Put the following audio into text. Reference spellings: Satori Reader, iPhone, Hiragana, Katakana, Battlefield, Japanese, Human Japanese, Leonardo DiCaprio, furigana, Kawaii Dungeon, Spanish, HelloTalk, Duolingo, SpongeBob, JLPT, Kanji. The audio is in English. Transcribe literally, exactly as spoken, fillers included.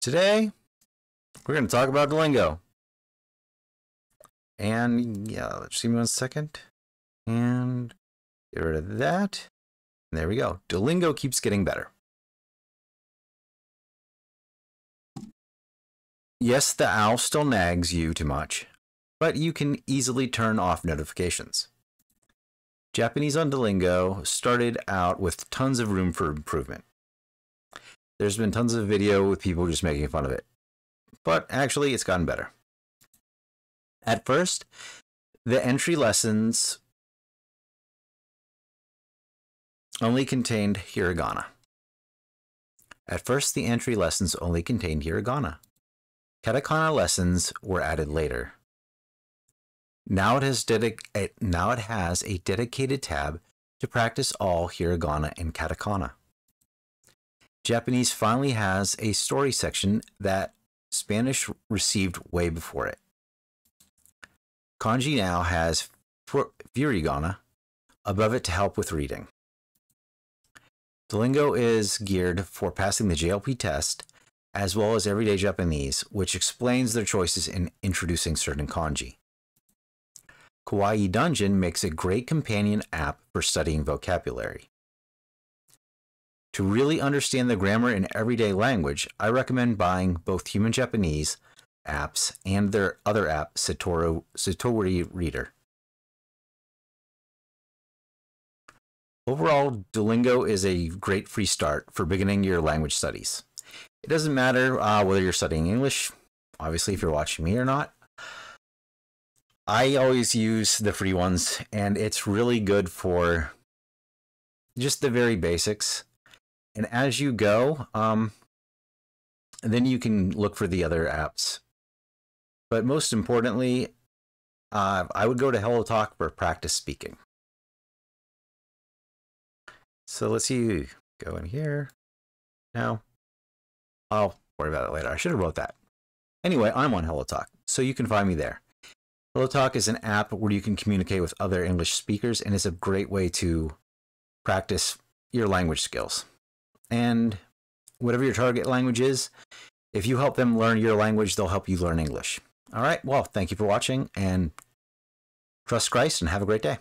Today, we're going to talk about Duolingo. And yeah, let's see one second. And get rid of that. And there we go. Duolingo keeps getting better. Yes, the owl still nags you too much, but you can easily turn off notifications. Japanese on Duolingo started out with tons of room for improvement. There's been tons of video with people just making fun of it, but actually it's gotten better. At first, the entry lessons only contained hiragana. At first, the entry lessons only contained hiragana. Katakana lessons were added later. Now it has dedic- now it has a dedicated tab to practice all hiragana and katakana. Japanese finally has a story section that Spanish received way before it. Kanji now has furigana above it to help with reading. Duolingo is geared for passing the J L P T test as well as everyday Japanese, which explains their choices in introducing certain kanji. Kawaii Dungeon makes a great companion app for studying vocabulary. To really understand the grammar in everyday language, I recommend buying both Human Japanese apps and their other app, Satori, Satori Reader. Overall, Duolingo is a great free start for beginning your language studies. It doesn't matter uh, whether you're studying English, obviously if you're watching me or not. I always use the free ones, and it's really good for just the very basics. And as you go, um, then you can look for the other apps. But most importantly, uh, I would go to HelloTalk for practice speaking. So let's see, go in here. No, I'll worry about it later. I should have wrote that. Anyway, I'm on HelloTalk, so you can find me there. HelloTalk is an app where you can communicate with other English speakers, and it's a great way to practice your language skills. And whatever your target language is, if you help them learn your language, they'll help you learn English. All right, well, thank you for watching, and trust Christ and have a great day.